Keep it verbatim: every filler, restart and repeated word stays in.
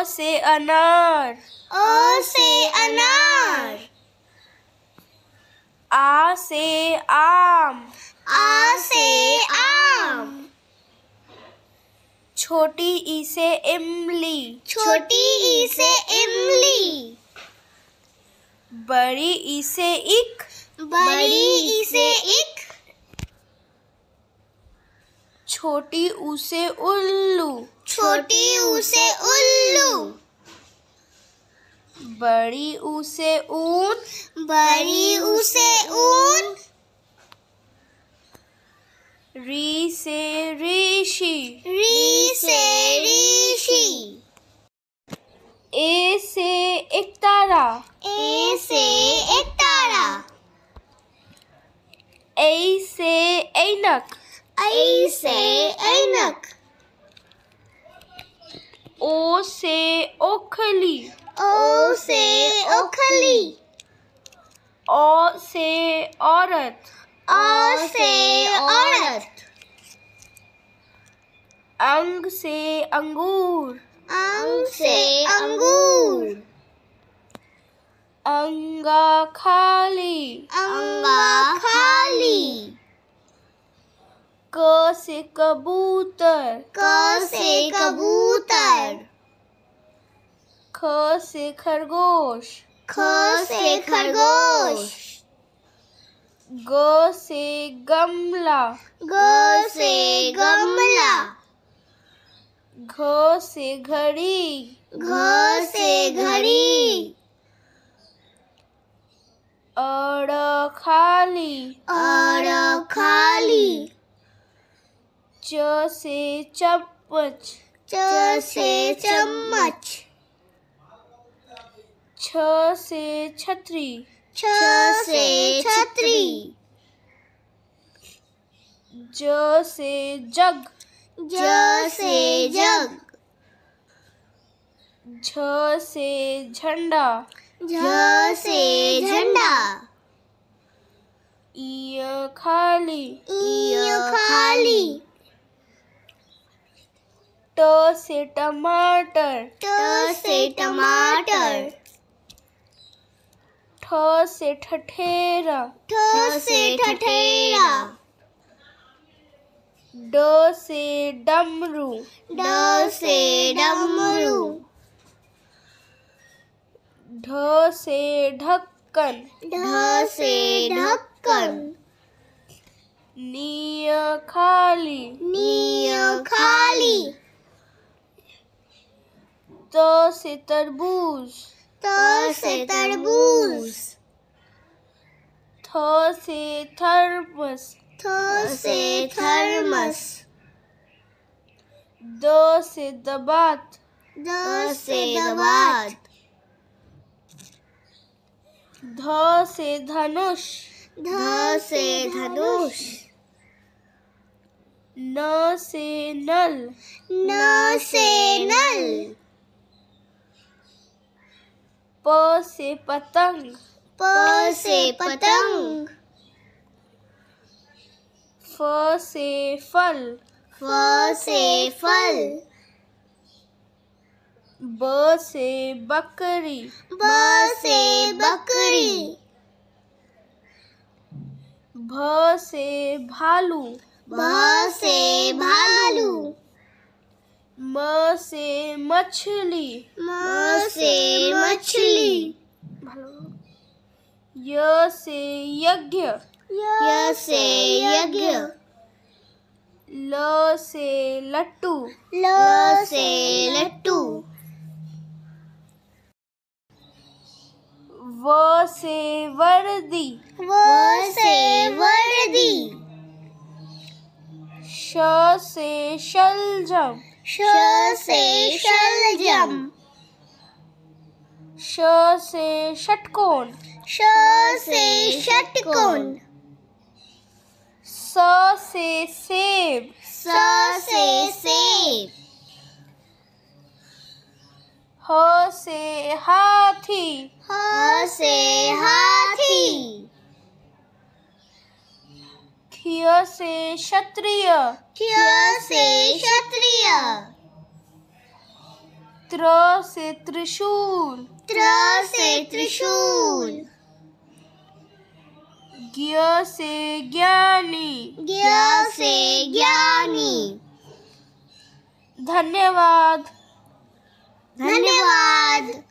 ओ से अनार, ओ से अनार। आ से आम, आ से आम। छोटी ई से इमली, छोटी ई से इमली। बड़ी ई से इक, बड़ी ई से इक। छोटी ऊ से उल्लू, छोटी ऊ से उल्लू। बड़ी ऊ से ऊन, बड़ी ऊ से ऊन। री से ऋषि, री से ऋषि। ए से एक तारा, ए से एक तारा। ए से ऐनक, ऐ से ऐनक। ओ से ओखली, ओ से ओखली। ओ से औरत, ओ से औरत। अंग से अंगूर, अंग से अंगूर। अंगा खाली, अंगा खाली। क से कबूतर, क से कबूतर। ख से खरगोश, ख से खरगोश। ग से गमला, ग से गमला। घ से घड़ी, घ से घड़ी। अड़ खाली, अड़ खाली। च से चम्मच, च से चम्मच। छ से छतरी, छ से छतरी। ज से जग, ज से जग। झ से झंडा, झ से झंडा। इ खाली, इ खाली। ट से टमाटर, ट से टमाटर। ठ से ठठेरा, ठ से ठठेरा। ड से डमरू, ड से डमरू। ढ से ढक्कन, ढ से ढक्कन। नी खाली, नी खाली। त से तरबूज, त से तरबूज। थ से थर्मस, थ से थर्मस। द से दबात, द से दबात। ध से धनुष, ध से धनुष। न से नल, न से नल। प से पतंग, प से पतंग। फ से फल, फ से फल। ब से बकरी, ब से बकरी। भ से भालू, भ से भालू। म से मछली, म से मछली। य से यज्ञ, य से यज्ञ। ल से लट्टू, ल से लट्टू। व से वर्दी, व से वर्दी। श से शलजम, श से शलजम। श से षटकोण, श से षटकोण। स से सेब, स से सेब। ह से हाथी, ह से हाथी। खिय से क्षत्रिय, खिय से क्षत्रिय। त्र से त्रिशूल, त्र से त्रिशूल। ज्ञ से ज्ञानी, ज्ञ से ज्ञानी। धन्यवाद, धन्यवाद।